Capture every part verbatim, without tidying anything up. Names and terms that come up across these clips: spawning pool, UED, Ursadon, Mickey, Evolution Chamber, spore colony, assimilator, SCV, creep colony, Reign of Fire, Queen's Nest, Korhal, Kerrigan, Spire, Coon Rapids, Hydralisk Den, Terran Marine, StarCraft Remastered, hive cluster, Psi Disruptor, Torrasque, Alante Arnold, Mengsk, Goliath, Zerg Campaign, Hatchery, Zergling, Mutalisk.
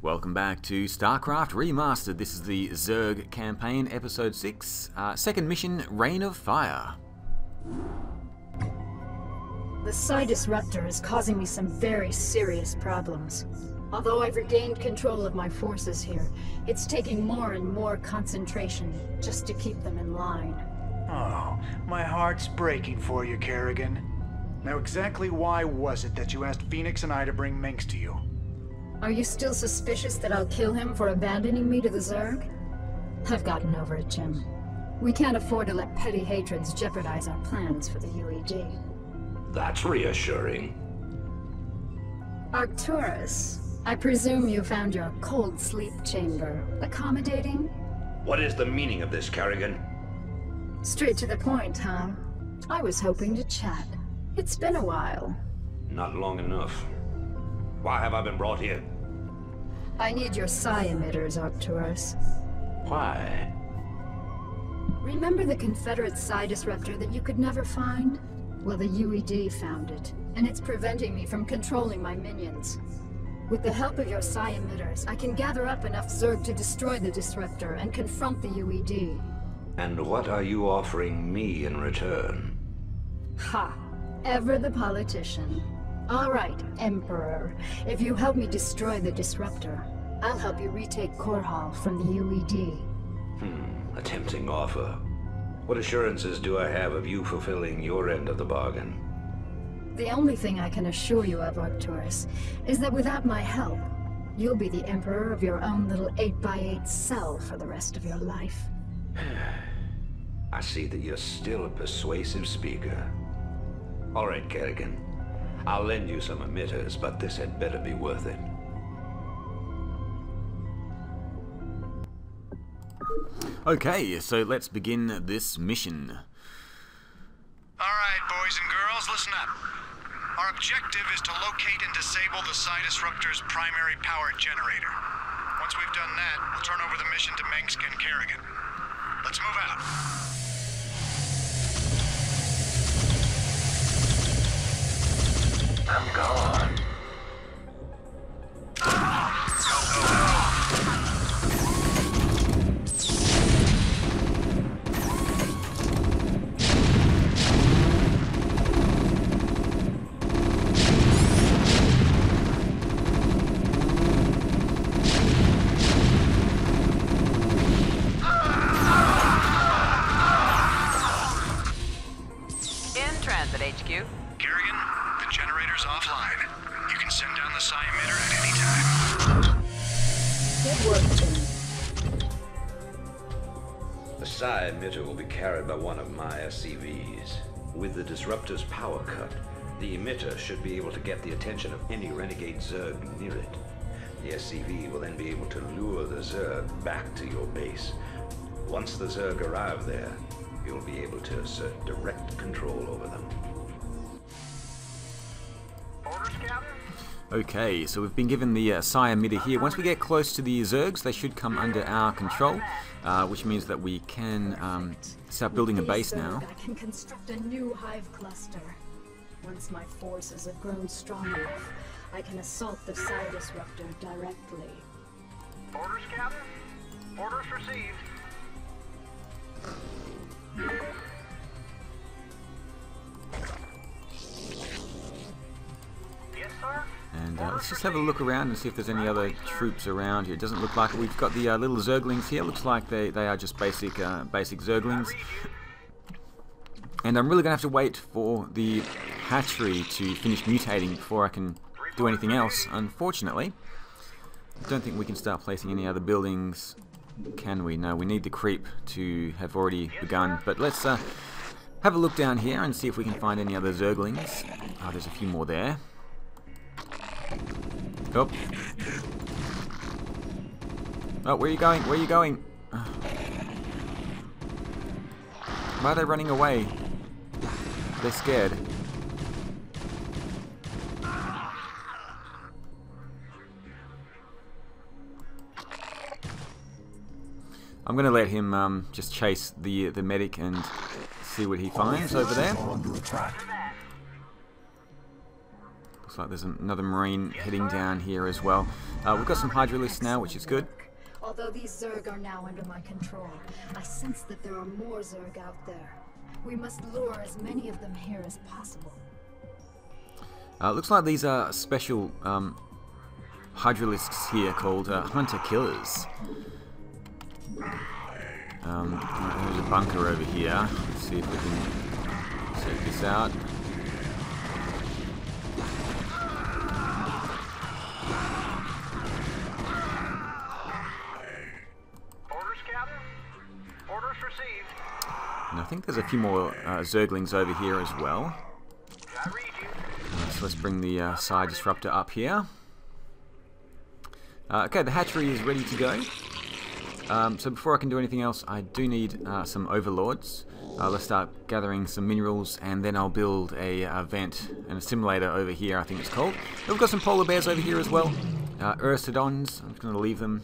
Welcome back to StarCraft Remastered. This is the Zerg Campaign, Episode six, uh, second mission, Reign of Fire. The Psi Disruptor is causing me some very serious problems. Although I've regained control of my forces here, it's taking more and more concentration just to keep them in line. Oh, my heart's breaking for you, Kerrigan. Now exactly why was it that you asked Phoenix and I to bring Mengsk to you? Are you still suspicious that I'll kill him for abandoning me to the Zerg? I've gotten over it, Jim. We can't afford to let petty hatreds jeopardize our plans for the U E D. That's reassuring. Arcturus, I presume you found your cold sleep chamber accommodating? What is the meaning of this, Kerrigan? Straight to the point, huh? I was hoping to chat. It's been a while. Not long enough. Why have I been brought here? I need your psi emitters, Arcturus. Why? Remember the Confederate Psi Disruptor that you could never find? Well, the U E D found it, and it's preventing me from controlling my minions. With the help of your psi emitters, I can gather up enough Zerg to destroy the Disruptor and confront the U E D. And what are you offering me in return? Ha! Ever the politician. All right, Emperor. If you help me destroy the Disruptor, I'll help you retake Korhal from the U E D. Hmm, a tempting offer. What assurances do I have of you fulfilling your end of the bargain? The only thing I can assure you of, Arcturus, is that without my help, you'll be the Emperor of your own little eight by eight cell for the rest of your life. I see that you're still a persuasive speaker. All right, Kerrigan. I'll lend you some emitters, but this had better be worth it. Okay, so let's begin this mission. Alright, boys and girls, listen up. Our objective is to locate and disable the Psi Disruptor's primary power generator. Once we've done that, we'll turn over the mission to Mengsk and Kerrigan. Let's move out. I'm gone. Carried by one of my S C Vs. With the Disruptor's power cut, the emitter should be able to get the attention of any renegade Zerg near it. The S C V will then be able to lure the Zerg back to your base. Once the Zerg arrive there, you'll be able to assert direct control over them. Okay, so we've been given the uh, Psi emitter here. Once we get close to the Zergs, they should come under our control, uh, which means that we can um, start building a base now. I can construct a new hive cluster. Once my forces have grown strong enough, I can assault the Psi Disruptor directly. Orders gathered. Orders received. And uh, let's just have a look around and see if there's any other troops around here. It doesn't look like it. We've got the uh, little Zerglings here. Looks like they, they are just basic uh, basic Zerglings. And I'm really going to have to wait for the hatchery to finish mutating before I can do anything else, unfortunately. I don't think we can start placing any other buildings, can we? No, we need the creep to have already begun. But let's uh, have a look down here and see if we can find any other Zerglings. Oh, there's a few more there. Oh. Oh, where are you going? Where are you going? Why are they running away? They're scared. I'm gonna let him um, just chase the the medic and see what he finds over there. Looks like there's another marine heading down here as well. Uh, we've got some Hydralisks now, which is good. Although these Zerg are now under my control, I sense that there are more Zerg out there. We must lure as many of them here as possible. Uh, looks like these are special um, Hydralisks here called uh, hunter killers. Um, there's a bunker over here. Let's see if we can take this out. Orders, Captain. Orders received. And I think there's a few more uh, Zerglings over here as well. Uh, so let's bring the uh, Psi Disruptor up here. Uh, okay, the hatchery is ready to go. Um, so before I can do anything else, I do need uh, some overlords. Uh, let's start gathering some minerals, and then I'll build a, a vent, an assimilator over here, I think it's called. But we've got some polar bears over here as well. Uh, Ursadons, I'm just going to leave them.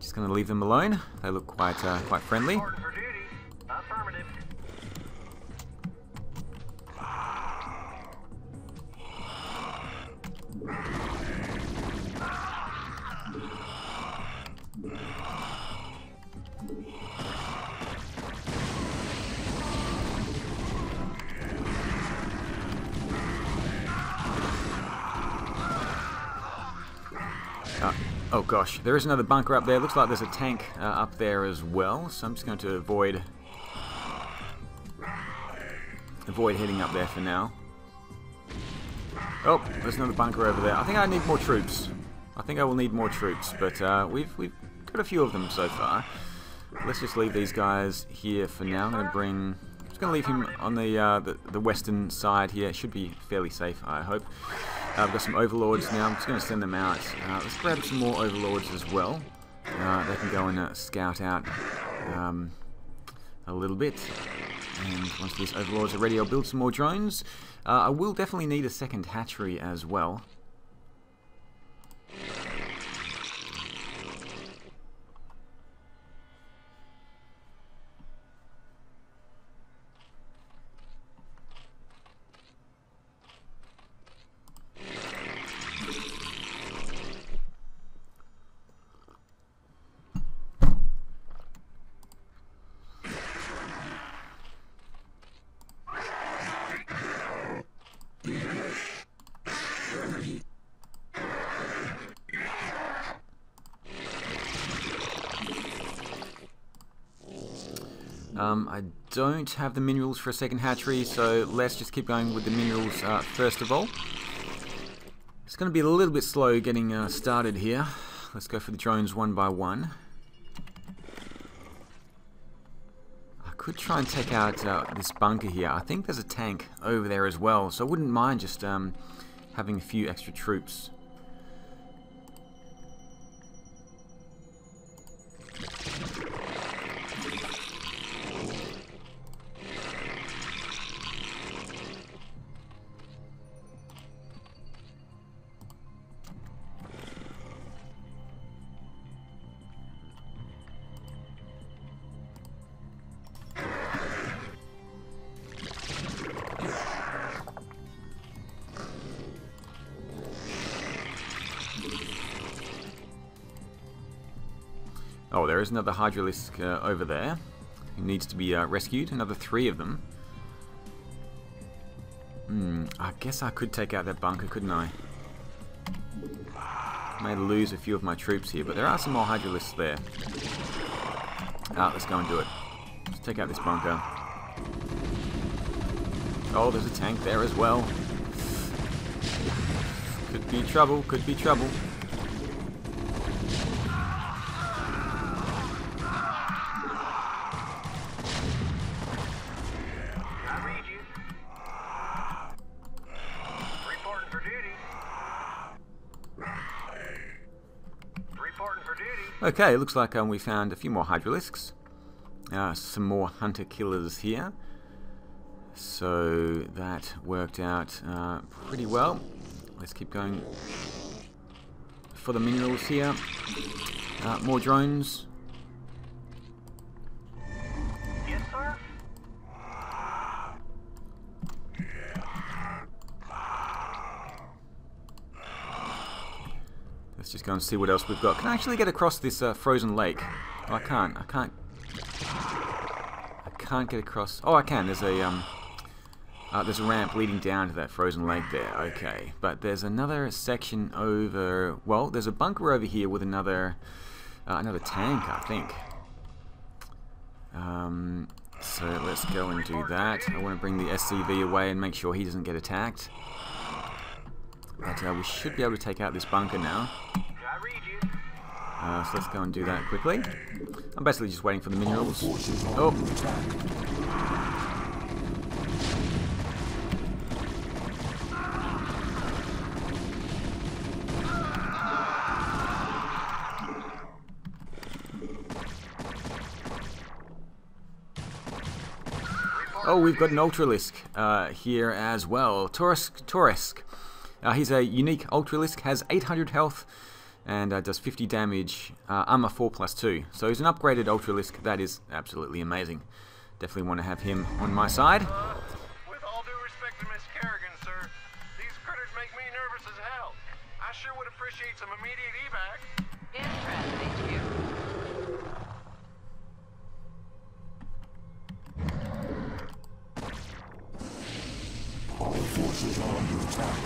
Just going to leave them alone. They look quite uh, quite friendly. Oh gosh, there is another bunker up there. Looks like there's a tank uh, up there as well, so I'm just going to avoid avoid heading up there for now. Oh, there's another bunker over there. I think I need more troops. I think I will need more troops, but uh, we've, we've got a few of them so far. Let's just leave these guys here for now. I'm going to bring... I'm just going to leave him on the, uh, the, the western side here. It should be fairly safe, I hope. Uh, I've got some overlords now. I'm just going to send them out. Uh, let's grab some more overlords as well. Uh, they can go and uh, scout out um, a little bit. And once these overlords are ready, I'll build some more drones. Uh, I will definitely need a second hatchery as well. Um, I don't have the minerals for a second hatchery, so let's just keep going with the minerals uh, first of all. It's going to be a little bit slow getting uh, started here. Let's go for the drones one by one. I could try and take out uh, this bunker here. I think there's a tank over there as well, so I wouldn't mind just um, having a few extra troops. Oh, there is another Hydralisk uh, over there who needs to be uh, rescued. Another three of them. Hmm, I guess I could take out that bunker, couldn't I? May lose a few of my troops here, but there are some more Hydralisks there. Ah, let's go and do it. Let's take out this bunker. Oh, there's a tank there as well. Could be trouble, could be trouble. Okay, it looks like um, we found a few more Hydralisks. Uh, some more hunter killers here. So that worked out uh, pretty well. Let's keep going for the minerals here. Uh, more drones. Yes, sir. Let's just go and see what else we've got. Can I actually get across this uh, frozen lake? Oh, I can't. I can't. I can't get across. Oh, I can. There's a um, uh, there's a ramp leading down to that frozen lake there. Okay, but there's another section over. Well, there's a bunker over here with another uh, another tank, I think. Um, so let's go and do that. I want to bring the S C V away and make sure he doesn't get attacked. But uh, we should be able to take out this bunker now. Uh, so let's go and do that quickly. I'm basically just waiting for the minerals. Oh! Oh, we've got an Ultralisk uh, here as well. Torrasque. Torrasque. Uh, he's a unique Ultralisk, has eight hundred health, and uh, does fifty damage, uh, armor four plus two. So he's an upgraded Ultralisk. That is absolutely amazing. Definitely want to have him on my side. Uh, with all due respect to Miss Kerrigan, sir, these critters make me nervous as hell. I sure would appreciate some immediate evac. Interesting, you. All forces are under attack.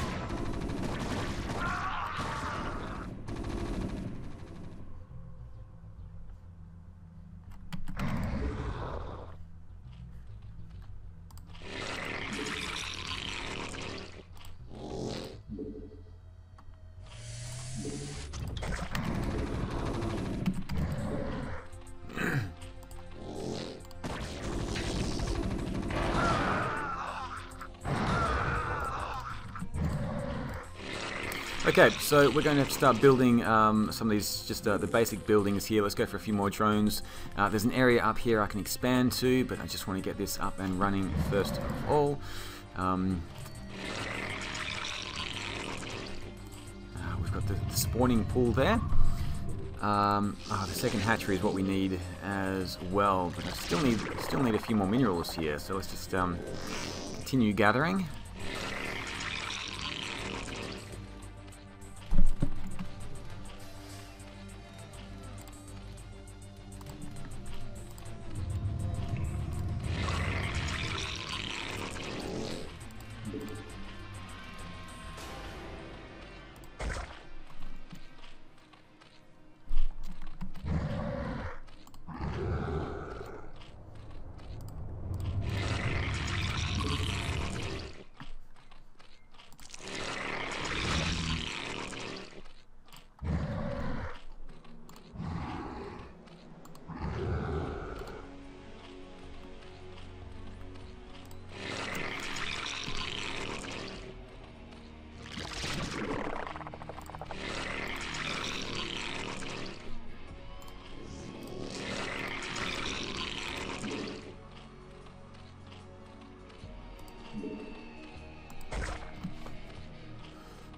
Okay, so we're going to have to start building um, some of these, just uh, the basic buildings here. Let's go for a few more drones. Uh, there's an area up here I can expand to, but I just want to get this up and running first of all. Um, uh, we've got the, the spawning pool there. Um, oh, the second hatchery is what we need as well, but I still need, still need a few more minerals here. So let's just um, continue gathering.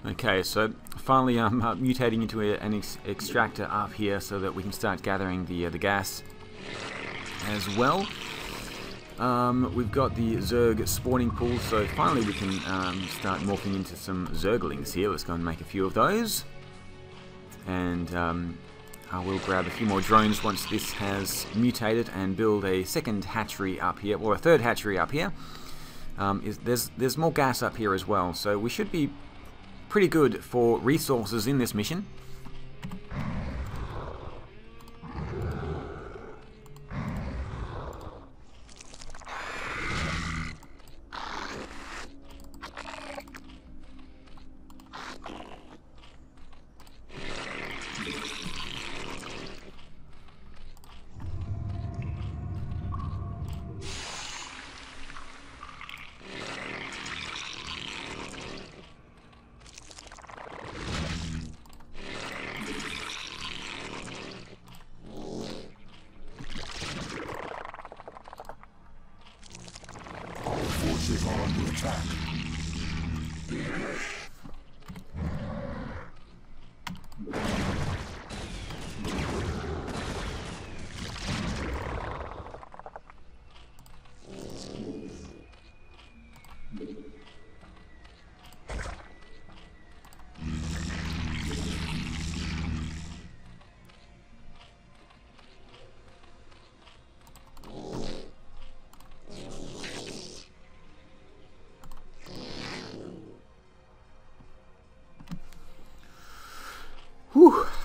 Okay, so finally I'm uh, mutating into a, an ex extractor up here so that we can start gathering the, uh, the gas as well. Um, we've got the Zerg spawning pool, so finally we can um, start morphing into some Zerglings here. Let's go and make a few of those. And um, I will grab a few more drones once this has mutated and build a second hatchery up here, or a third hatchery up here. Um, is, there's, there's more gas up here as well, so we should be pretty good for resources in this mission.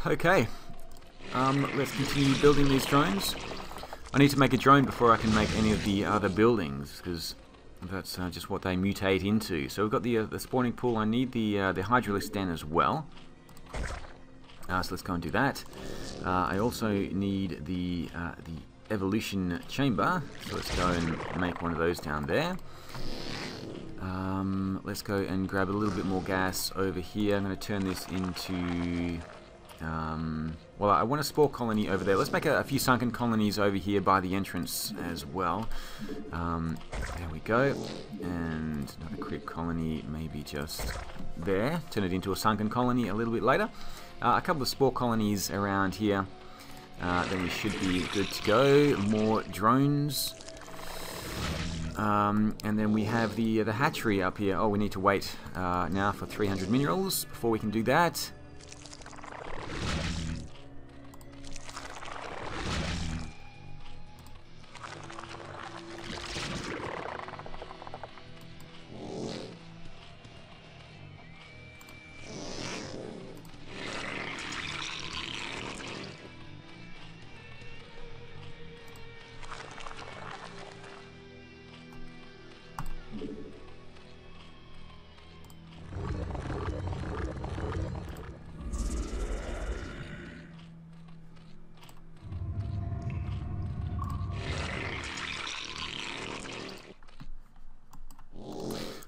Okay. Um, let's continue building these drones. I need to make a drone before I can make any of the other buildings, because that's uh, just what they mutate into. So we've got the, uh, the spawning pool. I need the, uh, the Hydralisk Den as well. Uh, so let's go and do that. Uh, I also need the, uh, the Evolution Chamber. So let's go and make one of those down there. Um, let's go and grab a little bit more gas over here. I'm going to turn this into... Um, well, I want a spore colony over there. Let's make a, a few sunken colonies over here by the entrance as well. Um, there we go. And another creep colony maybe just there. Turn it into a sunken colony a little bit later. Uh, a couple of spore colonies around here. Uh, then we should be good to go. More drones. Um, and then we have the, the hatchery up here. Oh, we need to wait uh, now for three hundred minerals before we can do that.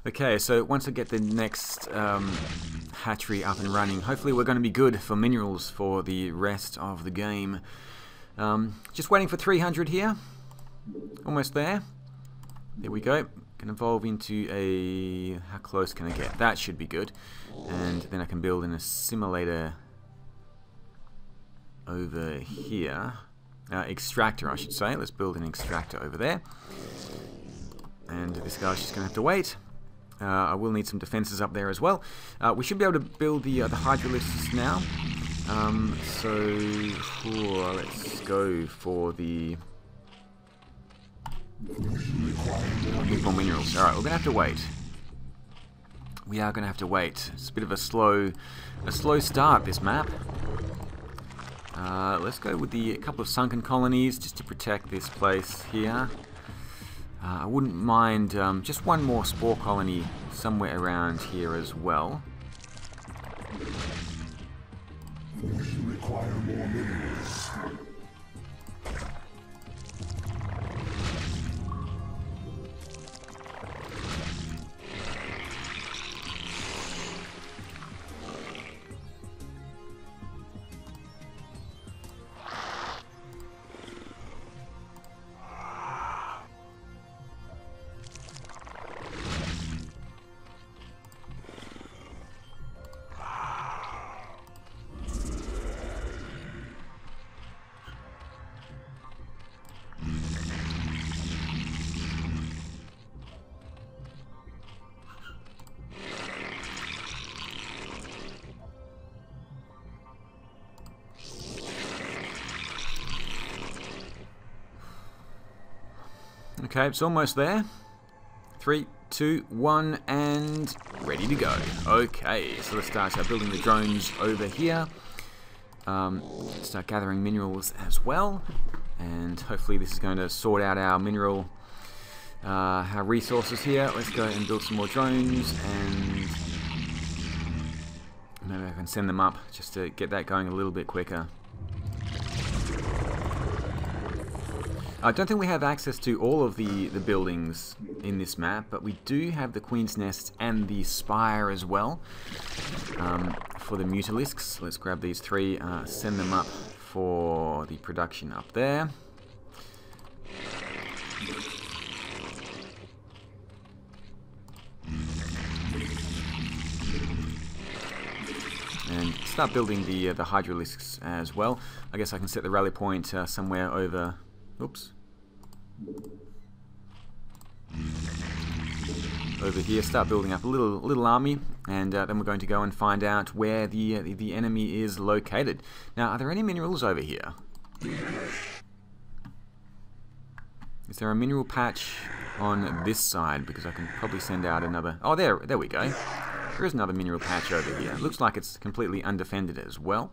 Okay, so once I get the next um, hatchery up and running, hopefully we're going to be good for minerals for the rest of the game. Um, just waiting for three hundred here. Almost there. There we go. Can evolve into a... How close can I get? That should be good. And then I can build an assimilator over here. Uh, extractor, I should say. Let's build an extractor over there. And this guy's just going to have to wait. Uh, I will need some defenses up there as well. Uh, we should be able to build the, uh, the Hydralisks now. Um, so, oh, let's go for the... more minerals. Alright, we're going to have to wait. We are going to have to wait. It's a bit of a slow, a slow start, this map. Uh, let's go with the a couple of sunken colonies just to protect this place here. Uh, I wouldn't mind um, just one more spore colony somewhere around here as well. We require more minerals. Okay, it's almost there. Three, two, one, and ready to go. Okay, so let's start uh, building the drones over here. Um, start gathering minerals as well. And hopefully this is going to sort out our mineral, uh, our resources here. Let's go and build some more drones, and maybe I can send them up just to get that going a little bit quicker. I don't think we have access to all of the, the buildings in this map, but we do have the Queen's Nest and the Spire as well um, for the Mutalisks. Let's grab these three, uh, send them up for the production up there. And start building the, uh, the Hydralisks as well. I guess I can set the rally point uh, somewhere over... Oops. Over here, start building up a little little army, and uh, then we're going to go and find out where the, uh, the the enemy is located. Now, are there any minerals over here? Is there a mineral patch on this side? Because I can probably send out another. Oh, there, there we go. There is another mineral patch over here. It looks like it's completely undefended as well.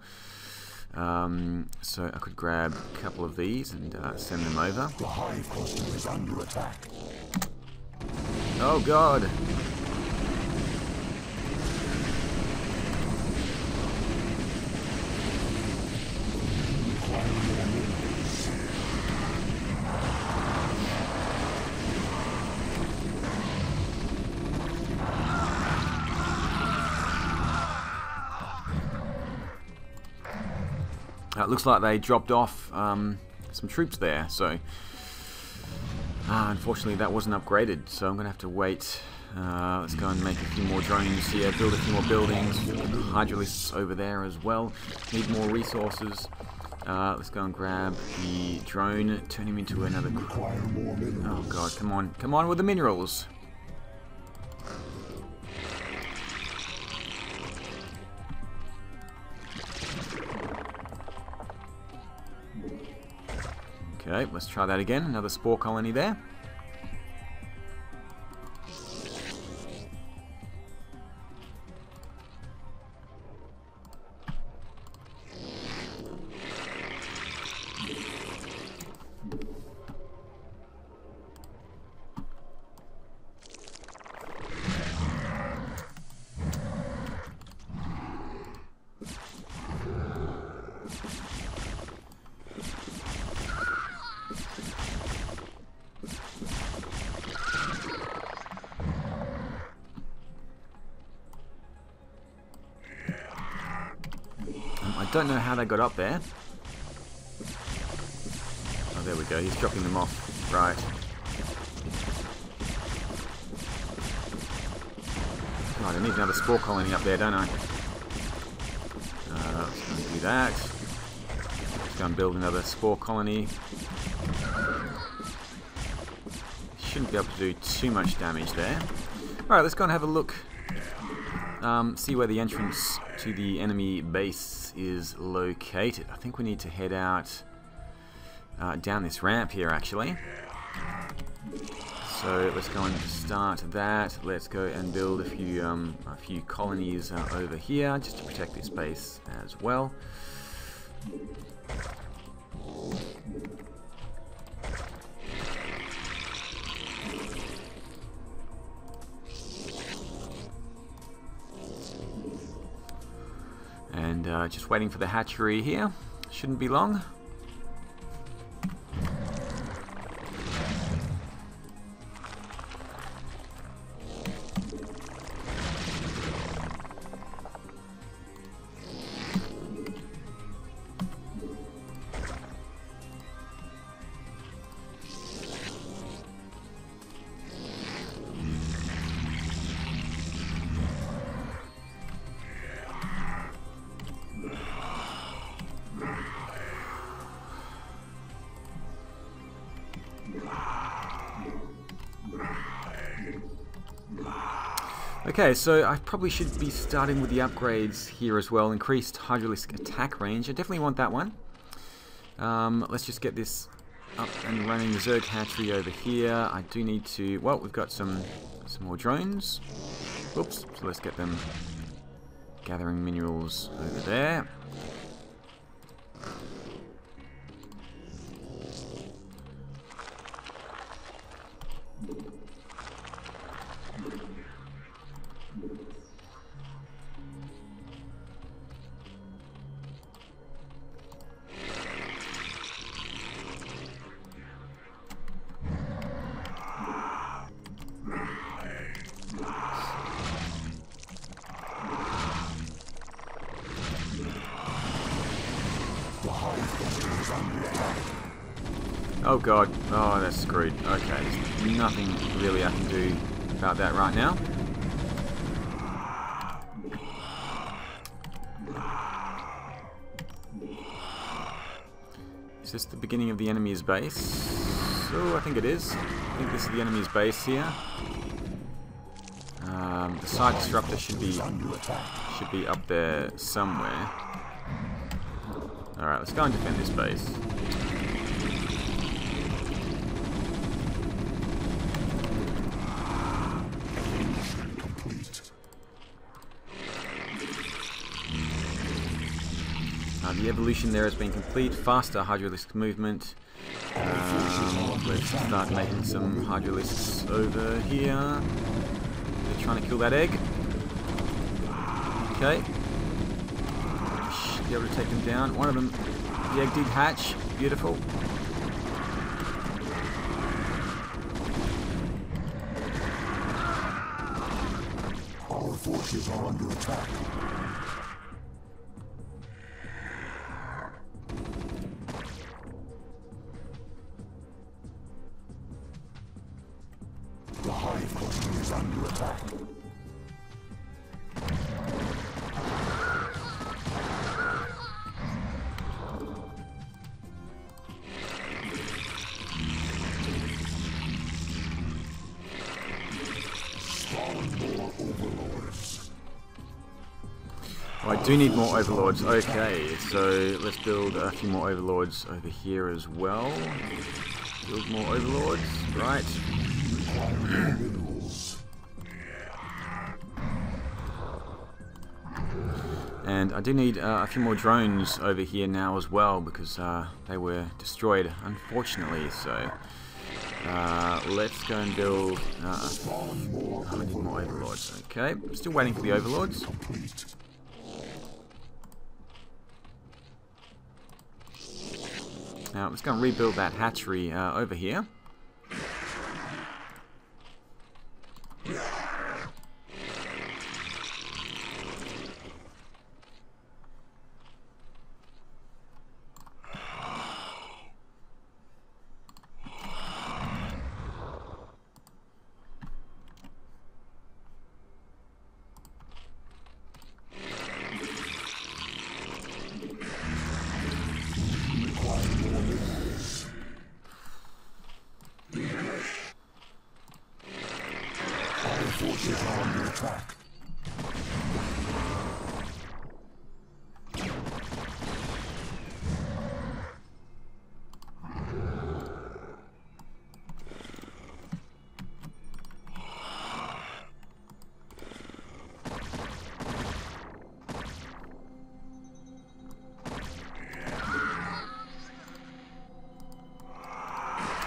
Um, so I could grab a couple of these and uh, send them over. The hive cluster is under attack. Oh god! It looks like they dropped off um, some troops there, so ah, unfortunately that wasn't upgraded, so I'm going to have to wait. Uh, let's go and make a few more drones here, build a few more buildings, Hydralisks over there as well, need more resources. Uh, let's go and grab the drone, turn him into another... Oh god, come on, come on with the minerals! Okay, let's try that again. Another spore colony there. I don't know how they got up there. Oh, there we go. He's dropping them off. Right. Oh, I need another spore colony up there, don't I? Uh, let's go and do that. Let's go and build another spore colony. Shouldn't be able to do too much damage there. Alright, let's go and have a look. Um, see where the entrance to the enemy base is located. I think we need to head out uh, down this ramp here, actually. So let's go and start that. Let's go and build a few um, a few colonies uh, over here just to protect this base as well. And uh, just waiting for the hatchery here. Shouldn't be long. Okay, so I probably should be starting with the upgrades here as well. Increased Hydralisk attack range. I definitely want that one. Um, let's just get this up and running. The Zerg hatchery over here. I do need to... Well, we've got some, some more drones. Oops. So let's get them gathering minerals over there. Oh god, oh that's screwed. Okay, there's nothing really I can do about that right now. Is this the beginning of the enemy's base? Oh, I think it is. I think this is the enemy's base here. Um, the Psi Disruptor should be, should be up there somewhere. Alright, let's go and defend this base. Uh, the evolution there has been complete. Faster Hydralisk movement. Um, let's start making some Hydralisks over here. They're trying to kill that egg. Okay. Should be able to take them down. One of them, the egg did hatch. Beautiful. Our forces are under attack. The hive cluster is under attack. Do need more overlords. Okay, so let's build a few more overlords over here as well. Build more overlords, right? And I do need uh, a few more drones over here now as well, because uh, they were destroyed, unfortunately. So uh, let's go and build. Uh, I need more overlords. Okay, I'm still waiting for the overlords. Now, I'm just going to rebuild that hatchery uh, over here.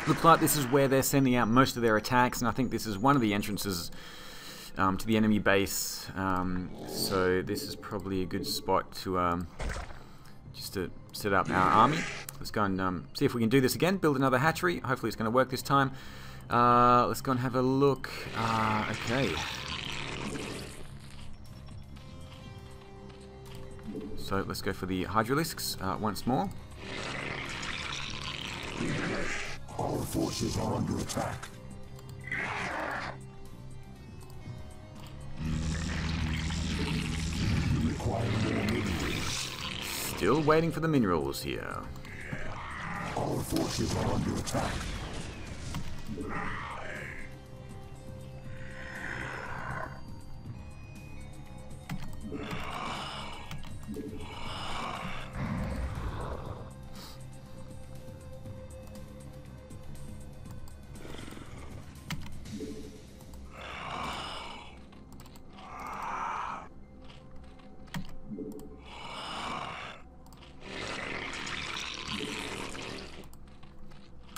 Looks like this is where they're sending out most of their attacks, and I think this is one of the entrances um, to the enemy base. Um, so this is probably a good spot to um, just to set up our army. Let's go and um, see if we can do this again. Build another hatchery. Hopefully it's going to work this time. Uh, let's go and have a look. Uh, okay. So let's go for the Hydralisks uh, once more. Our forces are under attack. We require more minerals. Still waiting for the minerals here. Our forces are under attack.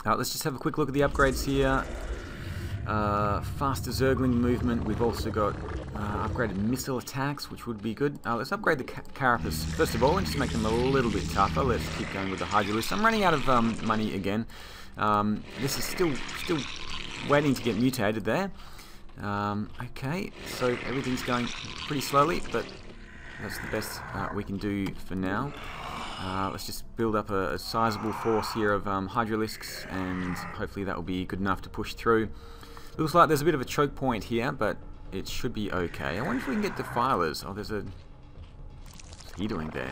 Uh, let's just have a quick look at the upgrades here. Uh, faster Zergling movement. We've also got uh, upgraded missile attacks, which would be good. Uh, let's upgrade the ca carapace first of all, and just make them a little bit tougher. Let's keep going with the Hydralisk. I'm running out of um, money again. Um, this is still still waiting to get mutated there. Um, okay, so everything's going pretty slowly, but that's the best uh, we can do for now. Uh, let's just build up a, a sizable force here of um, Hydralisks, and hopefully that will be good enough to push through. Looks like there's a bit of a choke point here, but it should be okay. I wonder if we can get defilers. Oh, there's a... What's he doing there?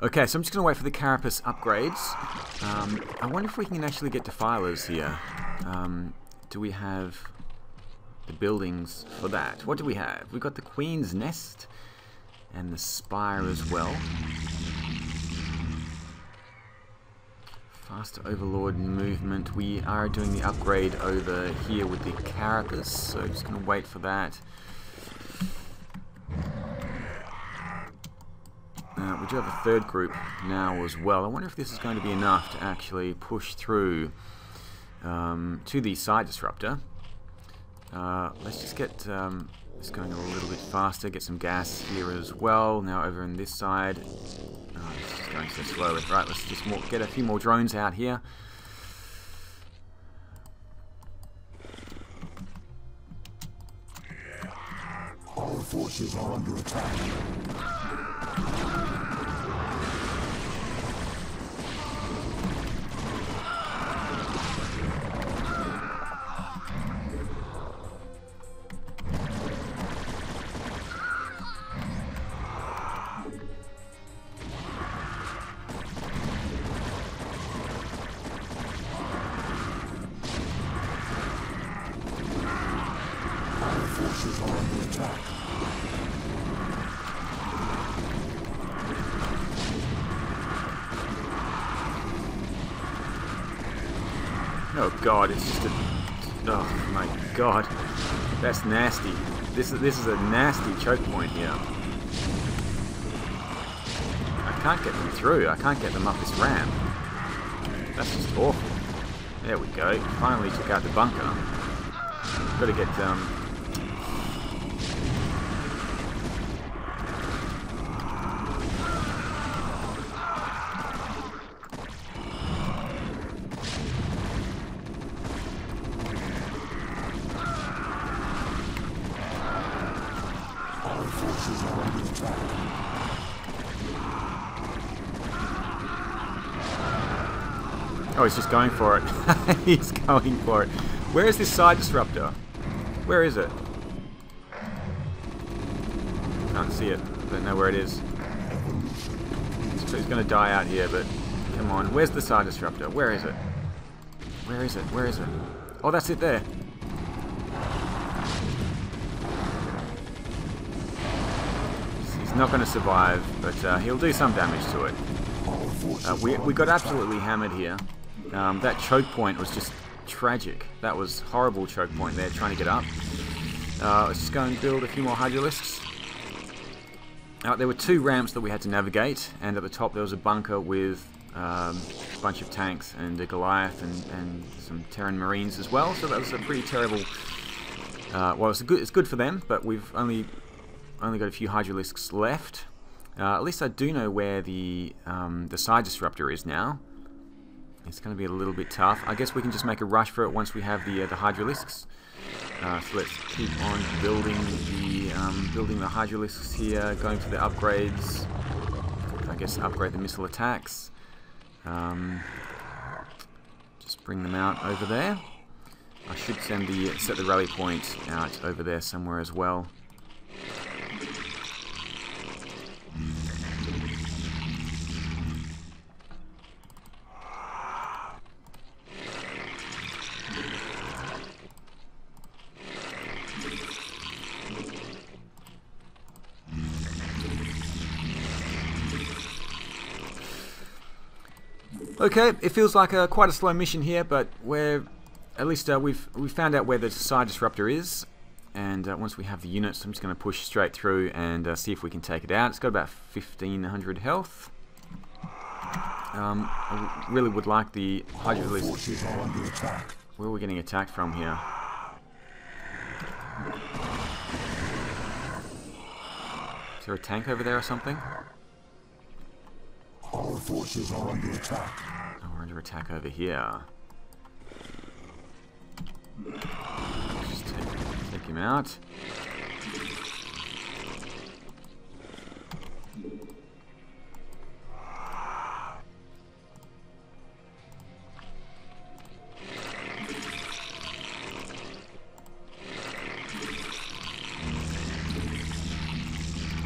Okay, so I'm just going to wait for the carapace upgrades. Um, I wonder if we can actually get defilers here. Um, do we have the buildings for that? What do we have? We've got the Queen's Nest and the Spire as well. Fast Overlord movement. We are doing the upgrade over here with the carapace, so just going to wait for that. Uh, we do have a third group now as well. I wonder if this is going to be enough to actually push through um, to the Psi Disruptor. Uh, let's just get um, this going a little bit faster, get some gas here as well. Now over on this side. Oh, this is going so slowly. Right, let's just more, get a few more drones out here. Our forces are under attack. Oh god, it's just a... Oh my god. That's nasty. This is, this is a nasty choke point here. I can't get them through. I can't get them up this ramp. That's just awful. There we go. Finally took out the bunker. Gotta get... um. Oh, he's just going for it. He's going for it. Where is this Psi Disruptor? Where is it? Can't see it. Don't know where it is. It's, it's going to die out here, but come on. Where's the Psi Disruptor? Where is it? Where is it? Where is it? Oh, that's it there. He's not going to survive, but uh, he'll do some damage to it. Uh, we, we got absolutely hammered here. Um, that choke point was just tragic. That was horrible choke point there, trying to get up. Uh, let's just go and build a few more Hydralisks. Uh, there were two ramps that we had to navigate, and at the top there was a bunker with um, a bunch of tanks and a Goliath and, and some Terran Marines as well, so that was a pretty terrible... Uh, well, it's good, it's good for them, but we've only, only got a few Hydralisks left. Uh, at least I do know where the, um, the Psi Disruptor is now. It's going to be a little bit tough. I guess we can just make a rush for it once we have the uh, the Hydralisks. Uh, so let's keep on building the um, building the Hydralisks here, going for the upgrades. I guess upgrade the missile attacks. Um, just bring them out over there. I should send the set the rally point out over there somewhere as well. Okay, it feels like a, quite a slow mission here, but we're at least uh, we've we found out where the Psi Disruptor is, and uh, once we have the units, I'm just going to push straight through and uh, see if we can take it out. It's got about fifteen hundred health. Um, I really would like the Hydralisk. Where are we getting attacked from here? Is there a tank over there or something? Our forces are under attack. Oh, we're under attack over here. Just take, take him out.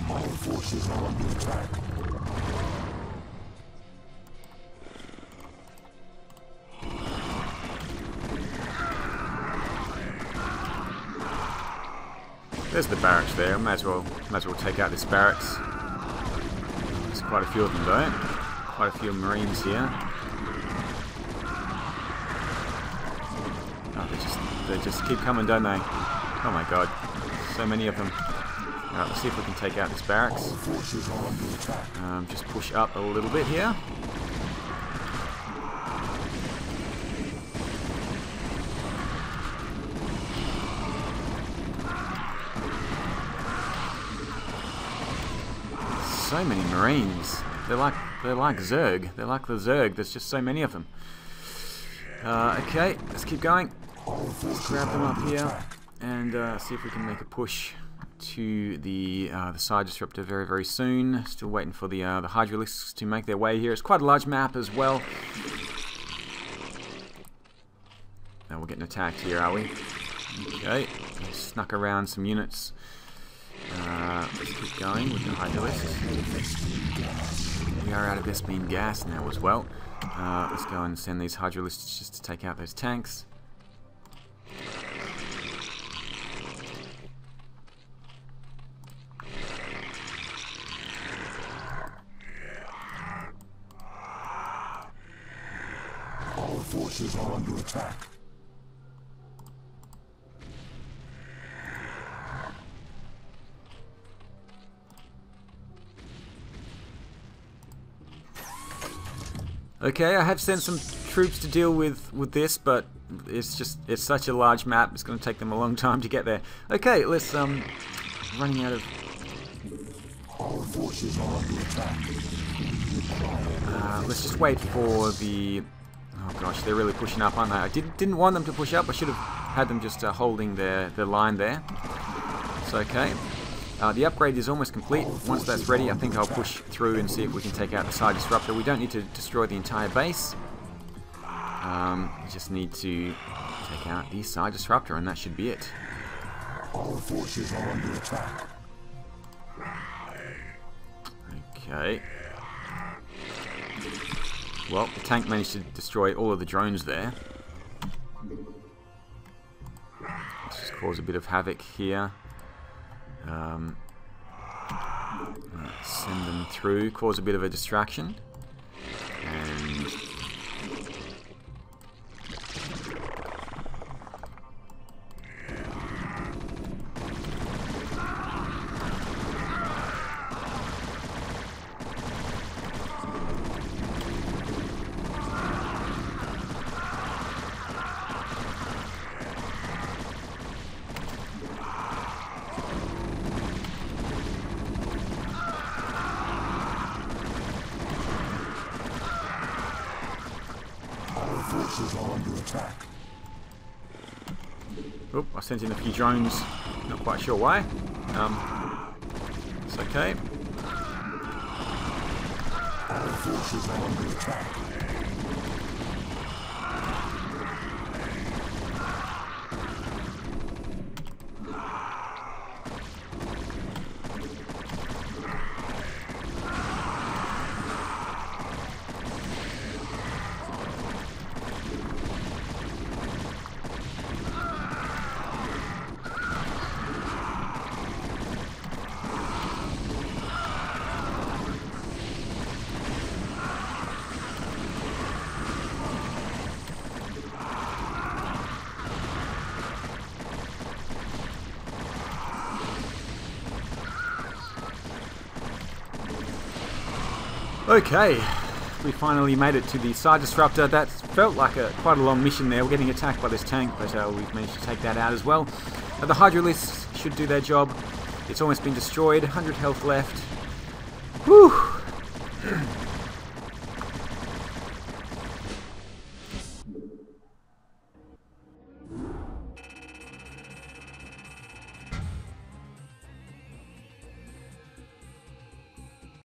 Our forces are under attack. There's the barracks there. I might as well, might as well take out this barracks. There's quite a few of them though. Quite a few marines here. Oh, they just, they just keep coming, don't they? Oh my god. So many of them. Alright, let's see if we can take out this barracks. Um, just push up a little bit here. So many marines. They're like they're like Zerg. They're like the Zerg. There's just so many of them. Uh, okay, let's keep going. Let's grab them up here and uh, see if we can make a push to the uh, the Psi Disruptor very very soon. Still waiting for the uh, the Hydralisks to make their way here. It's quite a large map as well. Now we're getting attacked here, are we? Okay, we snuck around some units. Uh, let's keep going with the Hydralisks. We are out of this beam gas now as well. Uh, let's go and send these Hydralisks just to take out those tanks. Our forces are under attack. Okay, I have sent some troops to deal with, with this, but it's just, it's such a large map, it's going to take them a long time to get there. Okay, let's, um, running out of... Our forces are under attack. Uh, let's just wait for the... Oh gosh, they're really pushing up, aren't they? I did, didn't want them to push up, I should have had them just uh, holding their, their line there. It's okay. Uh, the upgrade is almost complete. Once that's ready, I think I'll push through and see if we can take out the Psi Disruptor. We don't need to destroy the entire base. Um, we just need to take out the Psi Disruptor, and that should be it. Our forces are under attack. Okay. Well, the tank managed to destroy all of the drones there. Let's just cause a bit of havoc here. Um, send them through, cause a bit of a distraction, and oop, I sent in a few drones, not quite sure why. Um, it's okay. Our forces are under attack. Okay, we finally made it to the Psi Disruptor. That felt like a quite a long mission there. We're getting attacked by this tank, but uh, we've managed to take that out as well. Uh, the Hydralisks should do their job. It's almost been destroyed. one hundred health left. Whew!